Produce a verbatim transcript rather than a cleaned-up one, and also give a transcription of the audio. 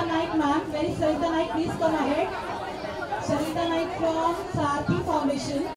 Sarita Naik, ma'am. Where is Sarita Naik? Please come ahead. Sarita Naik from Sarthi Foundation.